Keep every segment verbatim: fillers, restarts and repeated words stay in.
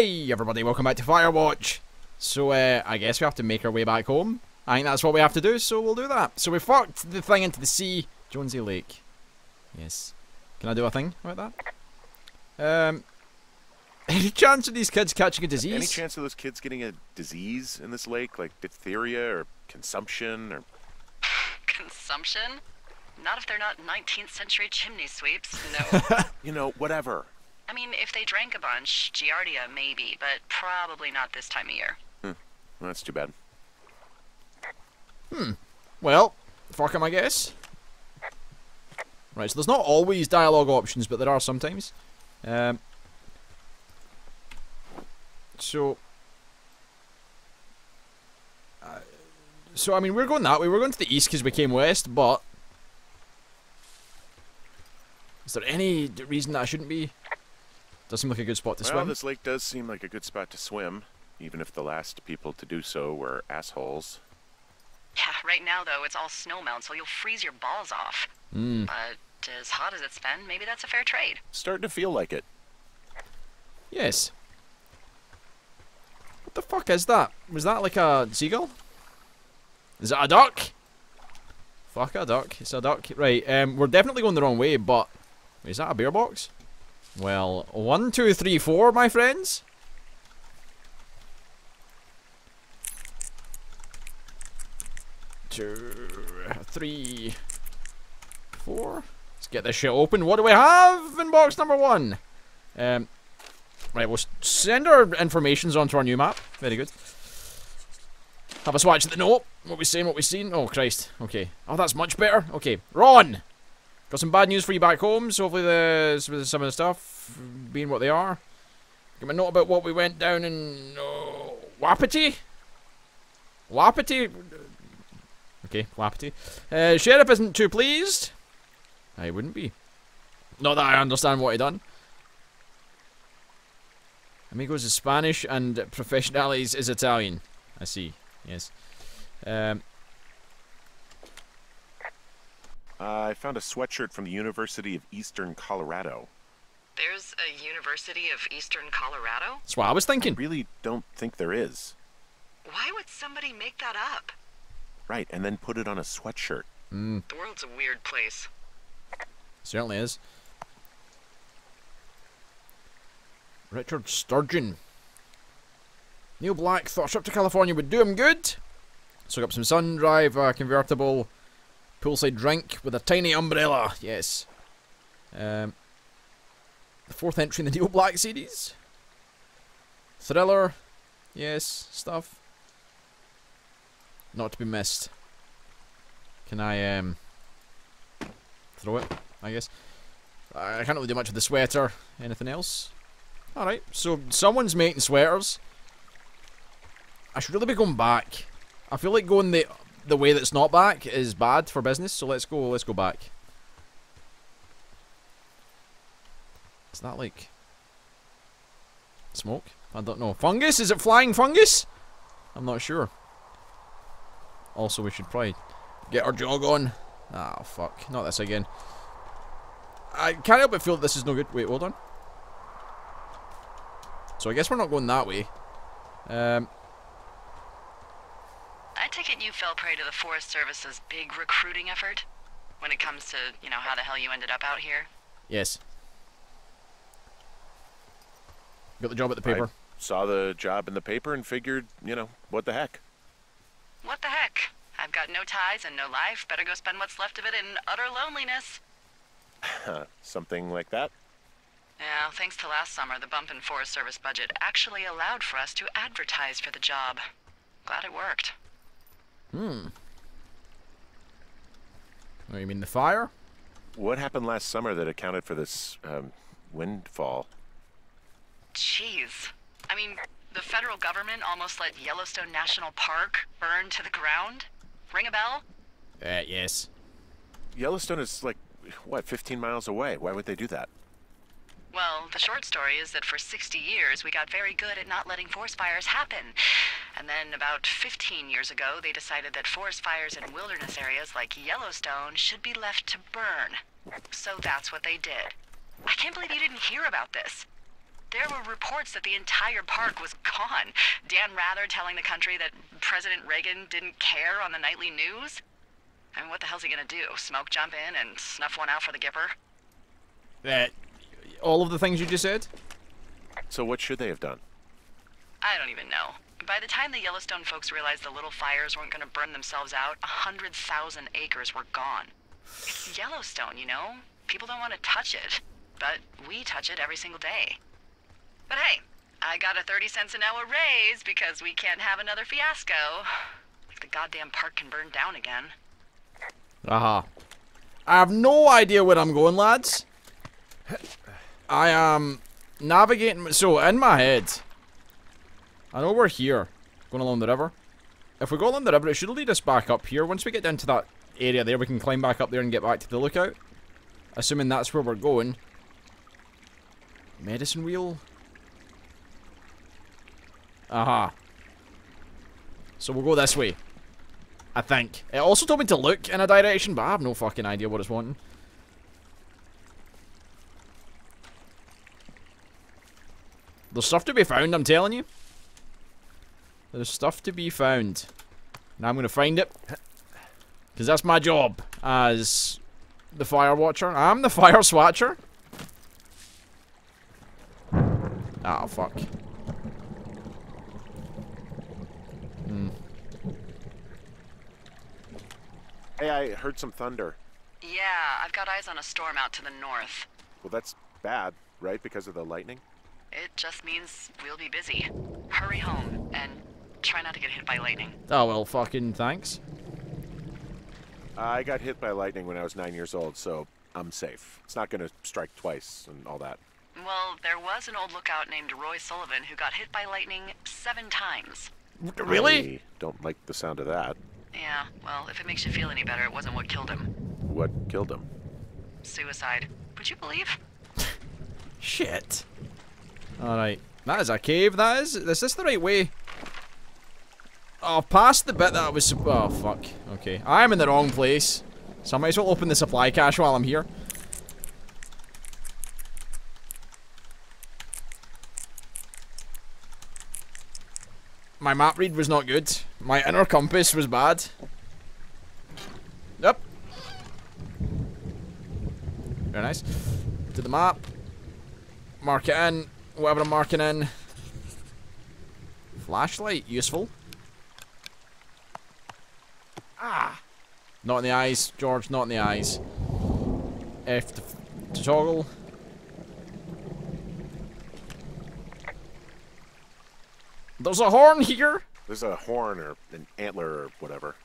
Hey everybody, welcome back to Firewatch. So uh, I guess we have to make our way back home. I think that's what we have to do, so we'll do that. So we fucked the thing into the sea. Jonesy Lake. Yes. Can I do a thing about that? Um, any chance of these kids catching a disease? Any chance of those kids getting a disease in this lake? Like diphtheria or consumption or... Consumption? Not if they're not nineteenth century chimney sweeps, no. You know, whatever. I mean, if they drank a bunch, Giardia maybe, but probably not this time of year. Hmm. Well, that's too bad. Hmm. Well, fuck 'em, I guess. Right, so there's not always dialogue options, but there are sometimes. Um, so... Uh, so, I mean, we're going that way. We're going to the east because we came west, but... Is there any reason that I shouldn't be? Does seem like a good spot to well, swim. Well, this lake does seem like a good spot to swim, even if the last people to do so were assholes. Yeah, right now, though, it's all snow melt, so you'll freeze your balls off. Mm. But as hot as it's been, maybe that's a fair trade. Starting to feel like it. Yes. What the fuck is that? Was that like a seagull? Is that a duck? Fuck a duck. It's a duck. Right, um, we're definitely going the wrong way, but... Wait, is that a beer box? Well, one, two, three, four, my friends. Two, three, four. Let's get this shit open. What do we have in box number one? Um, right, we'll send our informations onto our new map. Very good. Have a swatch at the note. What we seen, what we seen. Oh, Christ. Okay. Oh, that's much better. Okay. Ron! Got some bad news for you back home, so hopefully the, some of the stuff being what they are. Got a note about what we went down in uh, Wapiti? Wapiti? Okay, Wapiti. Uh, Sheriff isn't too pleased. I wouldn't be. Not that I understand what he done. Amigos is Spanish and Professionales is Italian. I see, yes. Um... Uh, I found a sweatshirt from the University of Eastern Colorado. There's a University of Eastern Colorado? That's what I was thinking. I really don't think there is. Why would somebody make that up? Right, and then put it on a sweatshirt. Mm. The world's a weird place. Certainly is. Richard Sturgeon. Neil Black thought a trip to California would do him good. So I got some sun, drive, uh, convertible... Poolside drink with a tiny umbrella, yes. Um, the fourth entry in the Neil Black series. Thriller, yes, stuff. Not to be missed. Can I um, throw it, I guess? I can't really do much with the sweater. Anything else? Alright, so someone's making sweaters. I should really be going back. I feel like going the... The way that's not back is bad for business, so let's go. Let's go back. Is that like smoke? I don't know. Fungus? Is it flying fungus? I'm not sure. Also, we should probably get our jog on. Ah, fuck! Not this again. I can't help but feel that this is no good. Wait, hold on. So I guess we're not going that way. Um. I take it you fell prey to the Forest Service's big recruiting effort when it comes to, you know, how the hell you ended up out here? Yes. Got the job at the paper. I saw the job in the paper and figured, you know, what the heck? What the heck? I've got no ties and no life. Better go spend what's left of it in utter loneliness. Something like that? Yeah, thanks to last summer, the bump in Forest Service budget actually allowed for us to advertise for the job. Glad it worked. Hmm. Oh, you mean the fire? What happened last summer that accounted for this, um, windfall? Jeez. I mean, the federal government almost let Yellowstone National Park burn to the ground? Ring a bell? Uh, yes. Yellowstone is, like, what, fifteen miles away? Why would they do that? Well, the short story is that for sixty years, we got very good at not letting forest fires happen. And then about fifteen years ago, they decided that forest fires in wilderness areas like Yellowstone should be left to burn. So that's what they did. I can't believe you didn't hear about this. There were reports that the entire park was gone. Dan Rather telling the country that President Reagan didn't care on the nightly news. I mean, what the hell's he gonna do? Smoke jump in and snuff one out for the Gipper? That... all of the things you just said? So what should they have done? I don't even know. By the time the Yellowstone folks realized the little fires weren't gonna burn themselves out, a hundred thousand acres were gone. It's Yellowstone, you know? People don't want to touch it. But we touch it every single day. But hey, I got a thirty cents an hour raise because we can't have another fiasco. Like the goddamn park can burn down again. Aha. Uh-huh. I have no idea where I'm going, lads. I am navigating... So, in my head, I know we're here, going along the river. If we go along the river, it should lead us back up here. Once we get down to that area there, we can climb back up there and get back to the lookout. Assuming that's where we're going. Medicine wheel? Aha. Uh-huh. So we'll go this way, I think. It also told me to look in a direction, but I have no fucking idea what it's wanting. There's stuff to be found, I'm telling you. There's stuff to be found. Now I'm gonna find it. Because that's my job as the fire watcher. I'm the fire swatcher. Ah, oh, fuck. Hmm. Hey, I heard some thunder. Yeah, I've got eyes on a storm out to the north. Well, that's bad, right? Because of the lightning? It just means we'll be busy. Hurry home, and try not to get hit by lightning. Oh, well, fucking thanks. I got hit by lightning when I was nine years old, so I'm safe. It's not gonna strike twice and all that. Well, there was an old lookout named Roy Sullivan who got hit by lightning seven times. Really? I don't like the sound of that. Yeah, well, if it makes you feel any better, it wasn't what killed him. What killed him? Suicide. Would you believe? Shit. Alright. That is a cave, that is. Is this the right way? Oh, past the bit that was... Oh, fuck. Okay. I'm in the wrong place. So I might as well open the supply cache while I'm here. My map read was not good. My inner compass was bad. Yep. Very nice. To the map. Mark it in. Whatever I'm marking in. Flashlight. Useful. Ah! Not in the eyes, George. Not in the eyes. F to, to toggle. There's a horn here! There's a horn or an antler or whatever.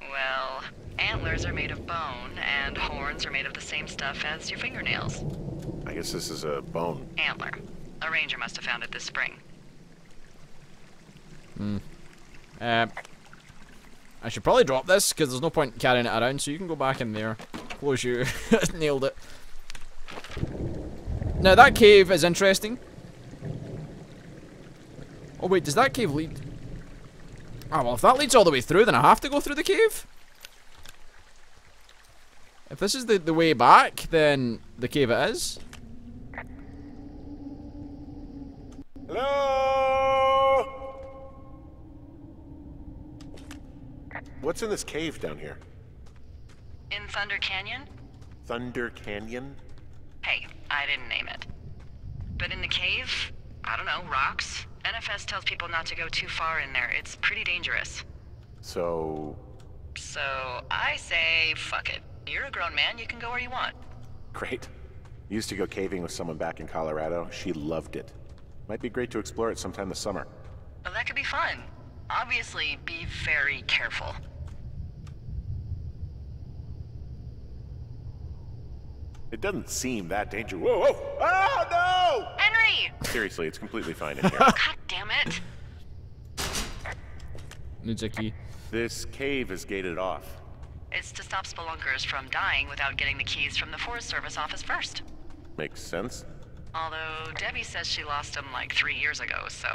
Well, antlers are made of bone, and horns are made of the same stuff as your fingernails. I guess this is a bone. Antler. A ranger must have found it this spring. Hmm. Uh, I should probably drop this, because there's no point carrying it around, so you can go back in there. Close you. Nailed it. Now, that cave is interesting. Oh wait, does that cave lead? Ah, well, if that leads all the way through, then I have to go through the cave? If this is the, the way back, then the cave it is. Hello? What's in this cave down here? In Thunder Canyon? Thunder Canyon? Hey, I didn't name it. But in the cave, I don't know, rocks? N F S tells people not to go too far in there. It's pretty dangerous. So... So, I say, fuck it. You're a grown man, you can go where you want. Great. Used to go caving with someone back in Colorado. She loved it. Might be great to explore it sometime this summer. Well, that could be fun. Obviously, be very careful. It doesn't seem that dangerous. Whoa, whoa! Oh, no! Henry! Seriously, it's completely fine in here. God damn it! Needs a key. This cave is gated off. It's to stop spelunkers from dying without getting the keys from the Forest Service office first. Makes sense. Although, Debbie says she lost them like three years ago, so...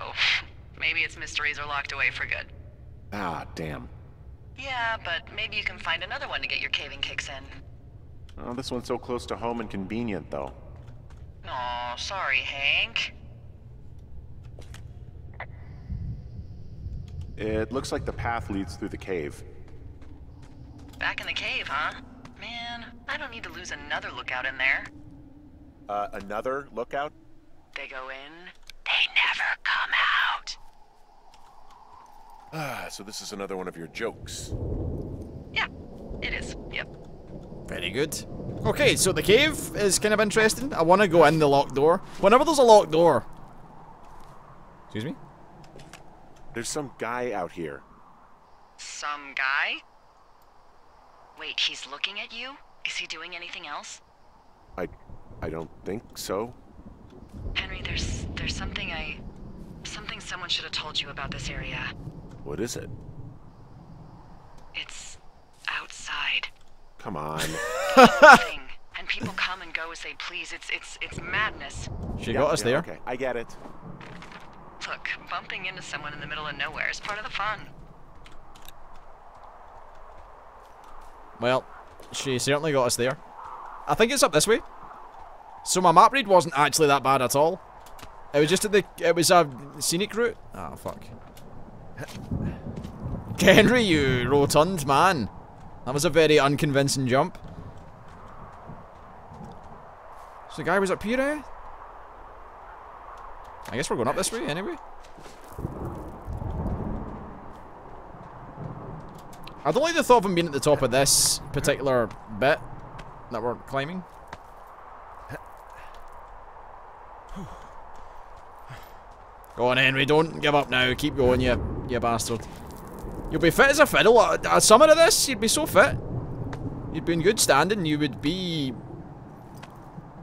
Maybe its mysteries are locked away for good. Ah, damn. Yeah, but maybe you can find another one to get your caving kicks in. Oh, this one's so close to home and convenient, though. Aw, sorry, Hank. It looks like the path leads through the cave. Back in the cave, huh? Man, I don't need to lose another lookout in there. Uh, another lookout? They go in, they never come out. Ah, so this is another one of your jokes. Yeah, it is, yep. Very good. Okay, so the cave is kind of interesting. I want to go in the locked door. Whenever there's a locked door... Excuse me? There's some guy out here. Some guy? Wait, he's looking at you? Is he doing anything else? I... I don't think so. Henry, there's... there's something I... Something someone should have told you about this area. What is it? It's... outside. Come on. Thing. And people come and go as they please. It's it's it's madness. She yeah, got us yeah, there. Okay, I get it. Look, bumping into someone in the middle of nowhere is part of the fun. Well, she certainly got us there. I think it's up this way. So my map read wasn't actually that bad at all. It was just at the it was a scenic route. Ah, oh, fuck. Henry, you rotund man. That was a very unconvincing jump. So the guy was up here, eh? I guess we're going up this way anyway. I don't like the thought of him being at the top of this particular bit that we're climbing. Go on, Henry, don't give up now. Keep going, you, you bastard. You'll be fit as a fiddle. A, a summit of this, you'd be so fit. You'd be in good standing. You would be...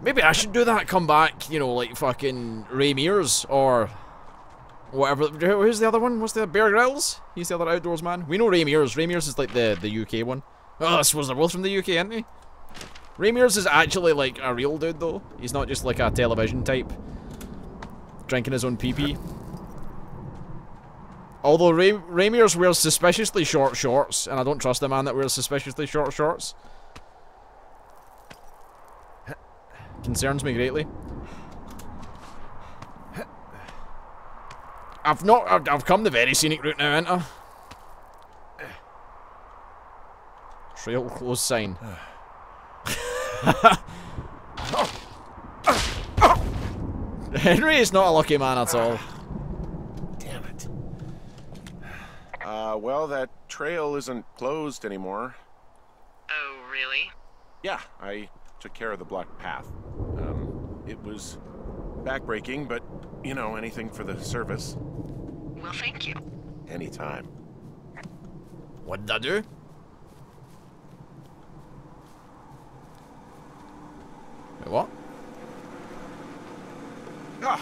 Maybe I should do that. Come back, you know, like fucking Ray Mears or whatever. Who's the other one? What's the Bear Grylls? He's the other outdoors man. We know Ray Mears. Ray Mears is like the, the U K one. Oh, I suppose they're both from the U K, aren't they? Ray Mears is actually like a real dude, though. He's not just like a television type drinking his own pee-pee. Although Ray, Ray Mears wears suspiciously short shorts, and I don't trust a man that wears suspiciously short shorts. Concerns me greatly. I've not. I've, I've come the very scenic route now, ain't I? Trail closed sign. Henry is not a lucky man at all. Uh, well, that trail isn't closed anymore. Oh, really? Yeah, I took care of the blocked path. Um, it was backbreaking, but, you know, anything for the service. Well, thank you. Anytime. What did I do? Wait, what? Ah!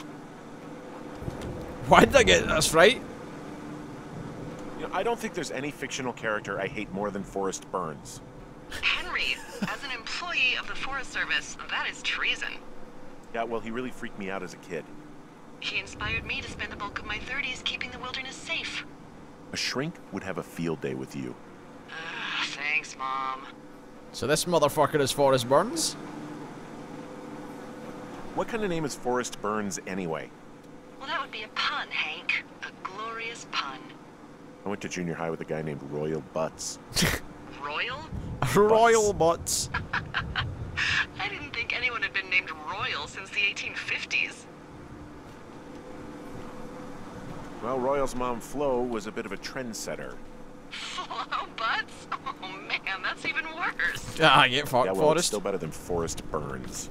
Why did I get this right? I don't think there's any fictional character I hate more than Forrest Burns. Henry, as an employee of the Forest Service, that is treason. Yeah, well, he really freaked me out as a kid. He inspired me to spend the bulk of my thirties keeping the wilderness safe. A shrink would have a field day with you. Uh, thanks, Mom. So this motherfucker is Forrest Burns? What kind of name is Forrest Burns, anyway? Well, that would be a pun, Hank. A glorious pun. I went to junior high with a guy named Royal Butts. Royal? Butts. Royal Butts. I didn't think anyone had been named Royal since the eighteen fifties. Well, Royal's mom, Flo, was a bit of a trendsetter. Flo Butts? Oh, man, that's even worse. Ah, yeah, for yeah, well, Forrest. It's still better than Forrest Burns.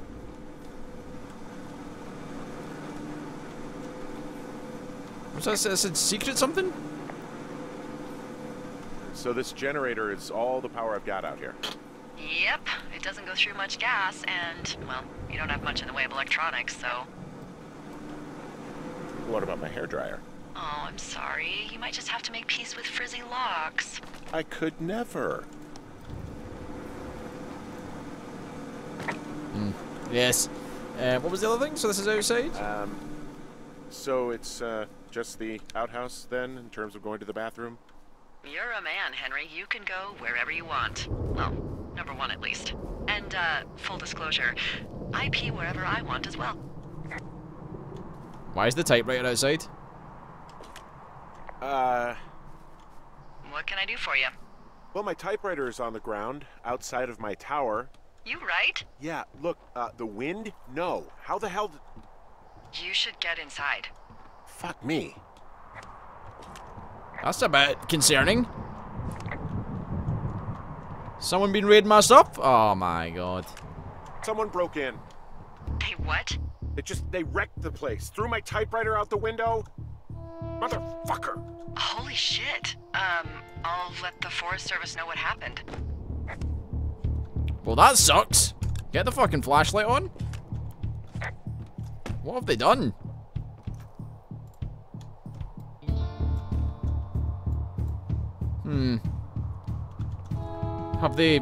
What's that? Is it secret something? So this generator is all the power I've got out here. Yep, it doesn't go through much gas, and, well, you don't have much in the way of electronics, so... What about my hairdryer? Oh, I'm sorry. You might just have to make peace with frizzy locks. I could never. Mm. Yes. Uh, what was the other thing? So this is outside? Um, so it's uh, just the outhouse, then, in terms of going to the bathroom? You're a man, Henry. You can go wherever you want. Well, number one at least. And, uh, full disclosure, I pee wherever I want as well. Why is the typewriter outside? Uh, What can I do for you? Well, my typewriter is on the ground, outside of my tower. You right? Yeah, look, uh, the wind? No. How the hell did... You should get inside. Fuck me. That's a bit concerning. Someone been raiding my stuff? Oh my god. Someone broke in. They what? They just, they wrecked the place. Threw my typewriter out the window. Motherfucker. Holy shit. Um, I'll let the Forest Service know what happened. Well, that sucks. Get the fucking flashlight on. What have they done? Hmm. Have they...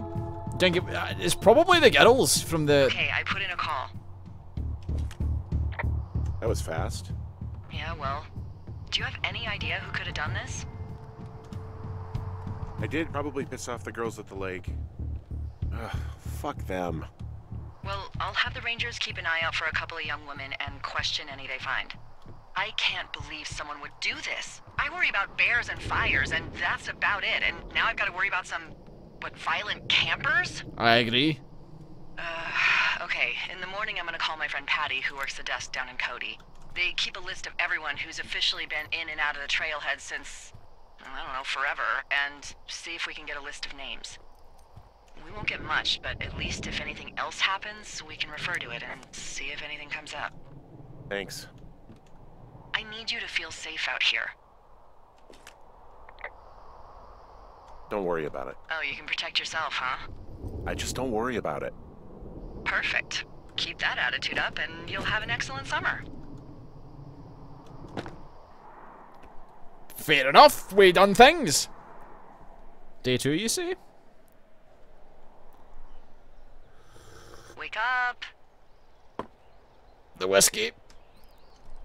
It's probably the Giddles from the... Okay, I put in a call. That was fast. Yeah, well. Do you have any idea who could have done this? I did probably piss off the girls at the lake. Ugh, fuck them. Well, I'll have the Rangers keep an eye out for a couple of young women and question any they find. I can't believe someone would do this. I worry about bears and fires, and that's about it. And now I've got to worry about some... What, violent campers? I agree. Uh, okay, in the morning I'm gonna call my friend Patty, who works the desk down in Cody. They keep a list of everyone who's officially been in and out of the trailhead since, I don't know, forever, and see if we can get a list of names. We won't get much, but at least if anything else happens, we can refer to it and see if anything comes up. Thanks. I need you to feel safe out here. Don't worry about it. Oh, you can protect yourself, huh? I just don't worry about it. Perfect. Keep that attitude up and you'll have an excellent summer. Fair enough. We done things. Day two, you see? Wake up. The whiskey.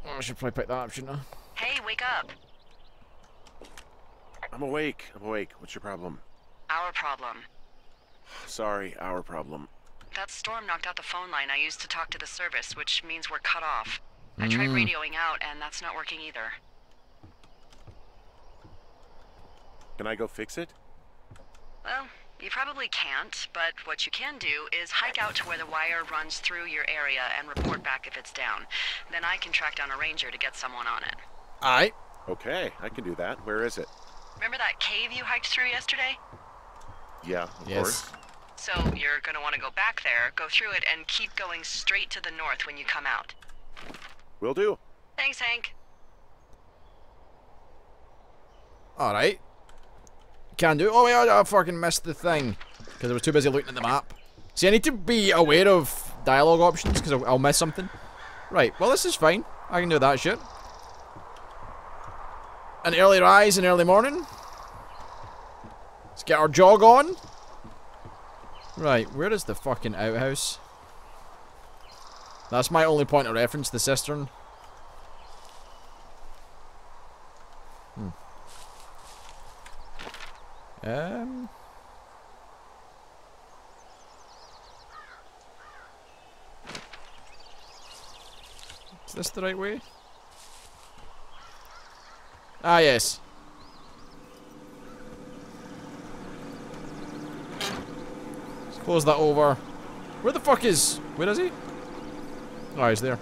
Oh, I should probably pick that up, shouldn't I? Hey, wake up. I'm awake. I'm awake. What's your problem? Our problem. Sorry, our problem. That storm knocked out the phone line I used to talk to the service, which means we're cut off. Mm. I tried radioing out, and that's not working either. Can I go fix it? Well, you probably can't, but what you can do is hike out to where the wire runs through your area and report back if it's down. Then I can track down a ranger to get someone on it. Aye. Okay, I can do that. Where is it? Remember that cave you hiked through yesterday? Yeah, of yes. course. So you're going to want to go back there, go through it, and keep going straight to the north when you come out. Will do. Thanks, Hank. Alright. Can do. Oh, wait, I fucking missed the thing. Because I was too busy looking at the map. See, I need to be aware of dialogue options, because I'll miss something. Right, well, this is fine. I can do that shit. An early rise and early morning. Let's get our jog on. Right, where is the fucking outhouse? That's my only point of reference, the cistern. Hmm. Um. Is this the right way? Ah, yes. Let's close that over. Where the fuck is... Where is he? Oh, he's there.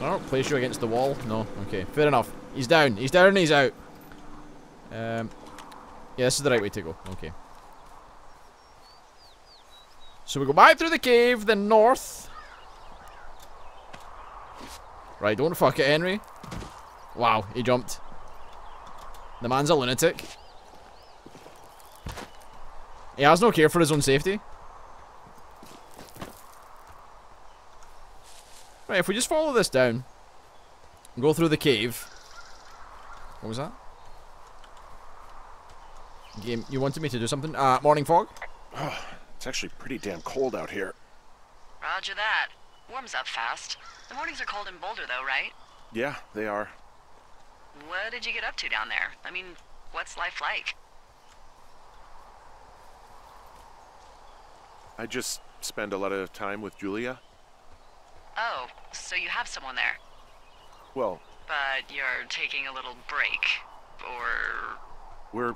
I don't place you against the wall. No, okay. Fair enough. He's down. He's down and he's out. Um, yeah, this is the right way to go. Okay. So we go back through the cave, then north. Right, don't fuck it, Henry. Wow, he jumped. The man's a lunatic. He has no care for his own safety. Right, if we just follow this down and go through the cave. What was that? Game, you wanted me to do something? Uh, morning fog? Oh, it's actually pretty damn cold out here. Roger that. Warms up fast. The mornings are cold in Boulder though, right? Yeah, they are. What did you get up to down there? I mean, what's life like? I just spend a lot of time with Julia. Oh, so you have someone there? Well... But you're taking a little break, or... We're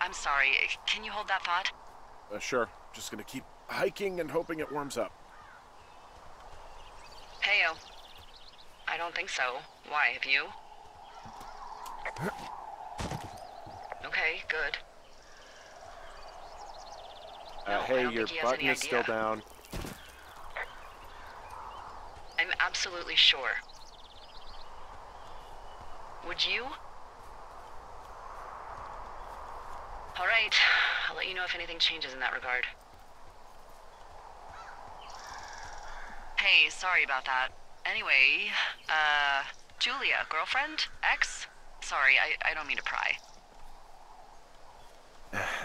I'm sorry. Can you hold that thought? Uh, sure. Just gonna keep hiking and hoping it warms up. Heyo. I don't think so. Why, have you? Okay, good. Uh, no, hey, your button is still down. I'm absolutely sure. Would you? All right, I'll let you know if anything changes in that regard. Hey, sorry about that. Anyway, uh, Julia, girlfriend? Ex? Sorry, I, I don't mean to pry.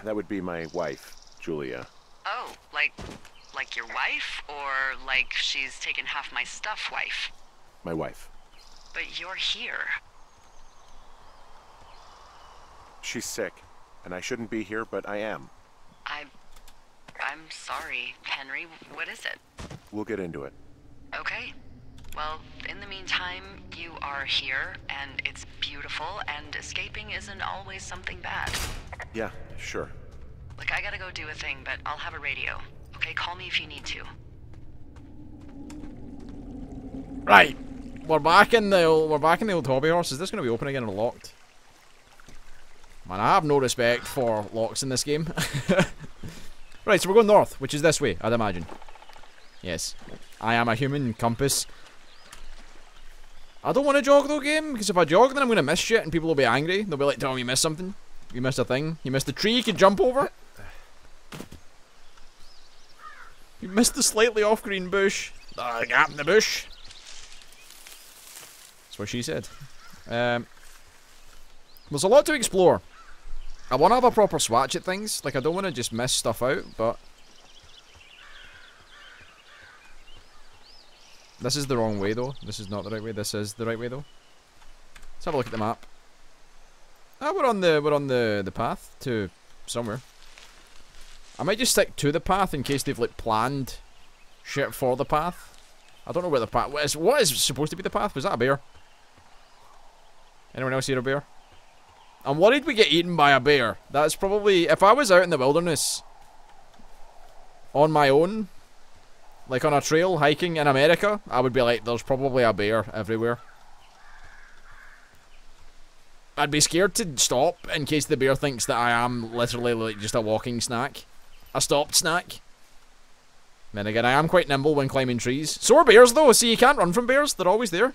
That would be my wife, Julia. Oh, like, like your wife? Or like she's taken half my stuff, wife? My wife. But you're here. She's sick, and I shouldn't be here, but I am. I... I'm sorry, Henry. What is it? We'll get into it. Okay. Well, in the meantime, you are here, and it's beautiful, and escaping isn't always something bad. Yeah, sure. Look, I gotta go do a thing, but I'll have a radio. Okay, call me if you need to. Right. We're back in the old, we're back in the old hobby horse. Is this going to be open again and locked? Man, I have no respect for locks in this game. Right, so we're going north, which is this way, I'd imagine. Yes. I am a human compass. I don't want to jog though, game, because if I jog then I'm going to miss shit and people will be angry. They'll be like, Tom, you missed something. You missed a thing. You missed the tree you could jump over. You missed the slightly off-green bush. The gap in the bush. That's what she said. Um, there's a lot to explore. I want to have a proper swatch at things, like I don't want to just miss stuff out, but... This is the wrong way though, this is not the right way, this is the right way though. Let's have a look at the map. Ah, we're on the, we're on the, the path to somewhere. I might just stick to the path in case they've like planned shit for the path. I don't know where the path, what is, what is supposed to be the path? Was that a bear? Anyone else here a bear? I'm worried we get eaten by a bear. That's probably... If I was out in the wilderness on my own, like on a trail hiking in America, I would be like, there's probably a bear everywhere. I'd be scared to stop in case the bear thinks that I am literally like just a walking snack. A stopped snack. Then again, I am quite nimble when climbing trees. So are bears though, see you can't run from bears, they're always there.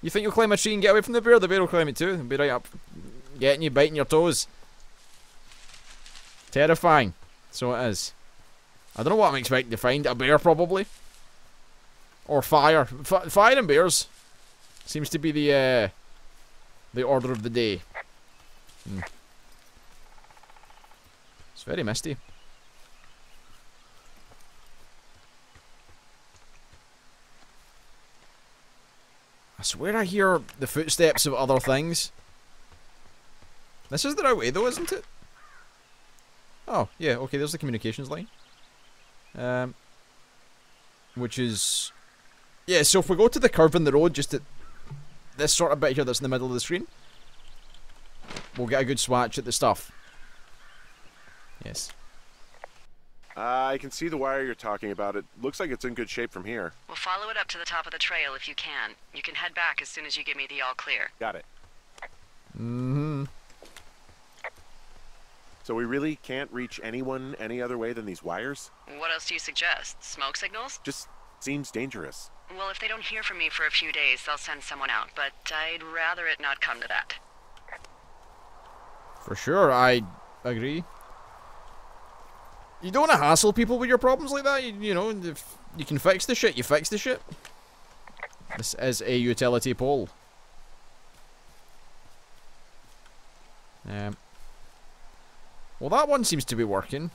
You think you'll climb a tree and get away from the bear, the bear will climb it too, and be right up. Getting you, biting your toes. Terrifying. So it is. I don't know what I'm expecting to find. A bear, probably. Or fire. F fire and bears. Seems to be the, uh, the order of the day. Hmm. It's very misty. I swear I hear the footsteps of other things. This is the right way though, isn't it? Oh, yeah, okay, there's the communications line. Um, which is... Yeah, so if we go to the curve in the road, just at this sort of bit here that's in the middle of the screen, we'll get a good swatch at the stuff. Yes. Uh, I can see the wire you're talking about. It looks like it's in good shape from here. Well, follow it up to the top of the trail if you can. You can head back as soon as you give me the all clear. Got it. Mm-hmm. So we really can't reach anyone any other way than these wires? What else do you suggest? Smoke signals? Just seems dangerous. Well, if they don't hear from me for a few days, they'll send someone out, but I'd rather it not come to that. For sure, I agree. You don't want to hassle people with your problems like that, you, you know, if you can fix the shit, you fix the shit. This is a utility pole. Um... Well, that one seems to be working.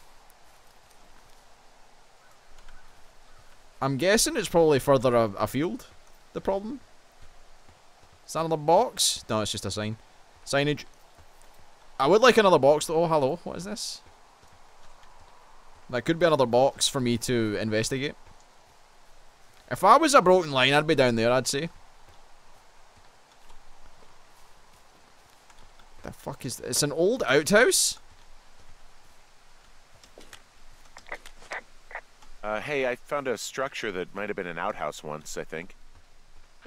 I'm guessing it's probably further afield, the problem. Is that another box? No, it's just a sign. Signage. I would like another box though. Oh, hello. What is this? That could be another box for me to investigate. If I was a broken line, I'd be down there, I'd say. The fuck is this? It's an old outhouse? Uh, hey, I found a structure that might have been an outhouse once, I think.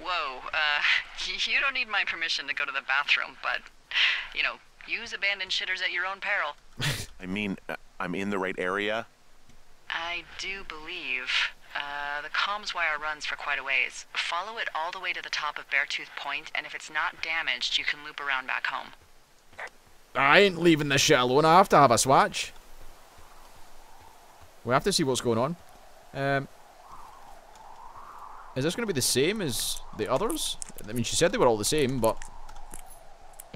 Whoa, uh, you don't need my permission to go to the bathroom, but, you know, use abandoned shitters at your own peril. I mean, I'm in the right area? I do believe. Uh, the comms wire runs for quite a ways. Follow it all the way to the top of Beartooth Point, and if it's not damaged, you can loop around back home. I ain't leaving this shit alone. I have to have a swatch. We have to see what's going on. Um, is this going to be the same as the others? I mean, she said they were all the same, but...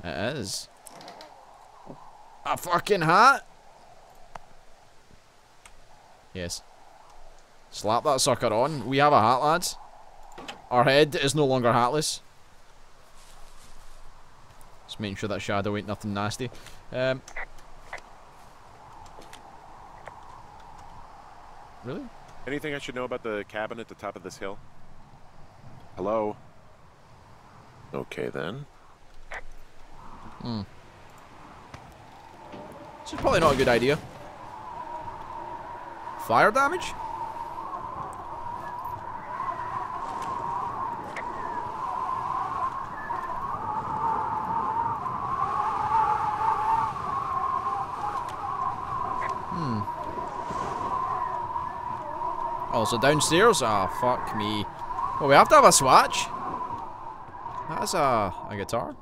It is. A fucking hat? Yes. Slap that sucker on. We have a hat, lads. Our head is no longer hatless. Just making sure that shadow ain't nothing nasty. Um, really? Anything I should know about the cabin at the top of this hill? Hello? Okay, then. Hmm. This is probably not a good idea. Fire damage? So downstairs? Ah, oh, fuck me. Well, we have to have a swatch. That's a, a guitar.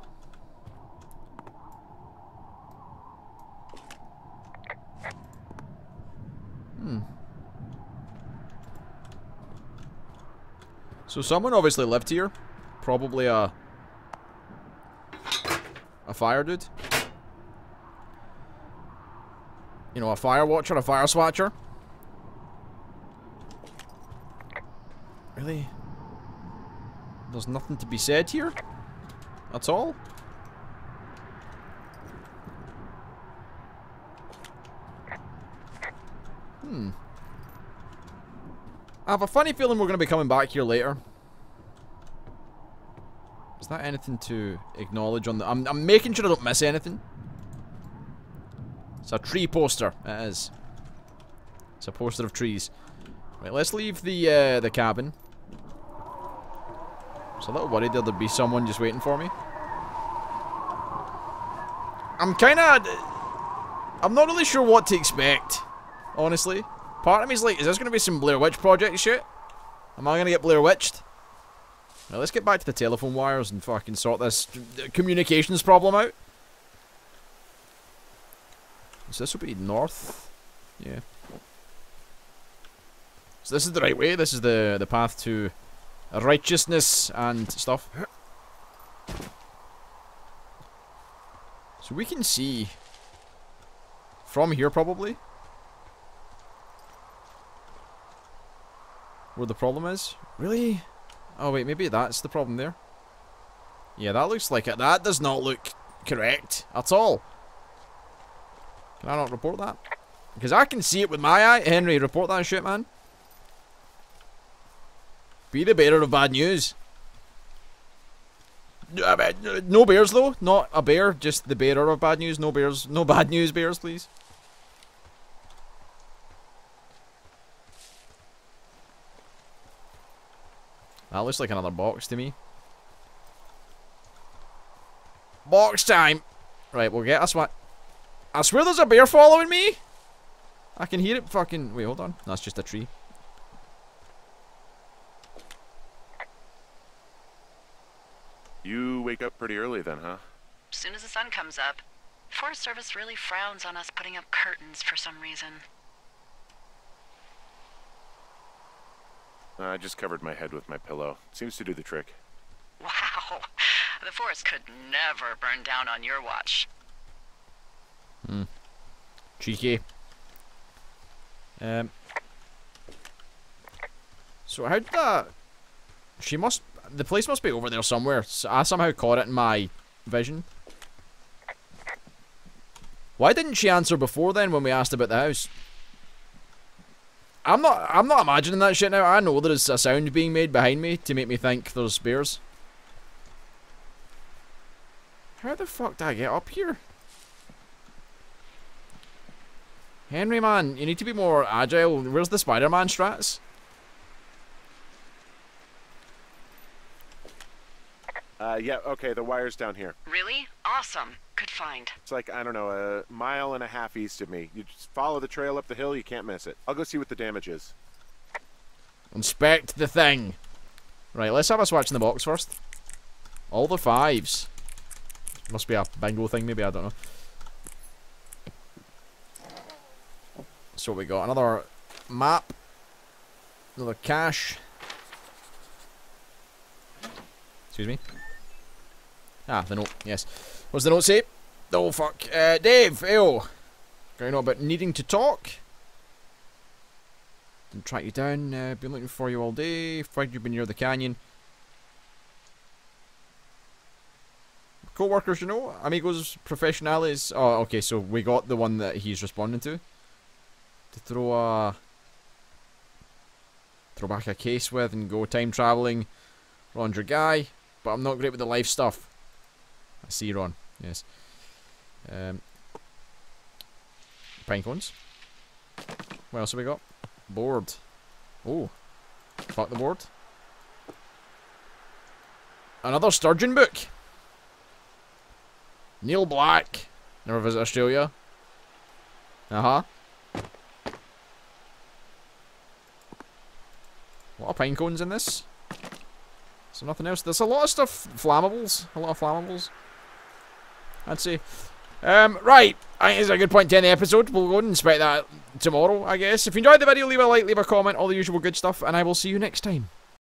Hmm. So someone obviously lived here. Probably a... A fire dude. You know, a fire watcher, a fire swatcher. Really? There's nothing to be said here? That's all? Hmm. I have a funny feeling we're going to be coming back here later. Is that anything to acknowledge on the... I'm, I'm making sure I don't miss anything. It's a tree poster. It is. It's a poster of trees. Right, let's leave the, uh, the cabin. I was a little worried there'd be someone just waiting for me. I'm kinda... I'm not really sure what to expect, honestly. Part of me's like, is this gonna be some Blair Witch Project shit? Am I gonna get Blair Witched? Now let's get back to the telephone wires and fucking sort this communications problem out. So this will be north? Yeah. So this is the right way, this is the, the path to... righteousness and stuff. So we can see from here probably where the problem is. Really? Oh wait, maybe that's the problem there. Yeah, that looks like it. That does not look correct at all. Can I not report that? Because I can see it with my eye. Henry, report that shit, man. Be the bearer of bad news. No bears though, not a bear, just the bearer of bad news. No bears, no bad news bears, please. That looks like another box to me. Box time! Right, we'll get us what. I swear there's a bear following me! I can hear it fucking. Wait, hold on. That's just a tree. You wake up pretty early then, huh? As soon as the sun comes up. Forest Service really frowns on us putting up curtains for some reason. Uh, I just covered my head with my pillow. Seems to do the trick. Wow. The forest could never burn down on your watch. Hmm. Cheeky. Um. So how'd that... She must... The place must be over there somewhere. So I somehow caught it in my vision. Why didn't she answer before then when we asked about the house? I'm not I'm not imagining that shit now. I know there is a sound being made behind me to make me think there's bears. How the fuck did I get up here? Henry, man, you need to be more agile. Where's the Spider-Man strats? Uh, yeah, okay, the wire's down here. Really? Awesome. Good find. It's like, I don't know, a mile and a half east of me. You just follow the trail up the hill, you can't miss it. I'll go see what the damage is. Inspect the thing. Right, let's have a swatch in the box first. All the fives. Must be a bingo thing, maybe, I don't know. So we got another map, another cache. Excuse me. Ah, the note, yes. What's the note say? Oh, fuck. Uh, Dave, ew. Going on about needing to talk. Didn't track you down, uh, been looking for you all day. Figured you've been near the canyon. Co-workers, you know? Amigos, professionales. Oh, okay, so we got the one that he's responding to. To throw a... Throw back a case with and go time-travelling. Ron's your guy, but I'm not great with the life stuff. I see, Ron. Yes. Um, pine cones. What else have we got? Board. Oh. Fuck the board. Another Sturgeon book. Neil Black. Never visit Australia. Uh-huh. A lot of pine cones in this. So nothing else. There's a lot of stuff. Flammables. A lot of flammables, I'd say. Um, right. I think it's a good point to end the episode. We'll go and inspect that tomorrow, I guess. If you enjoyed the video, leave a like, leave a comment, all the usual good stuff, and I will see you next time.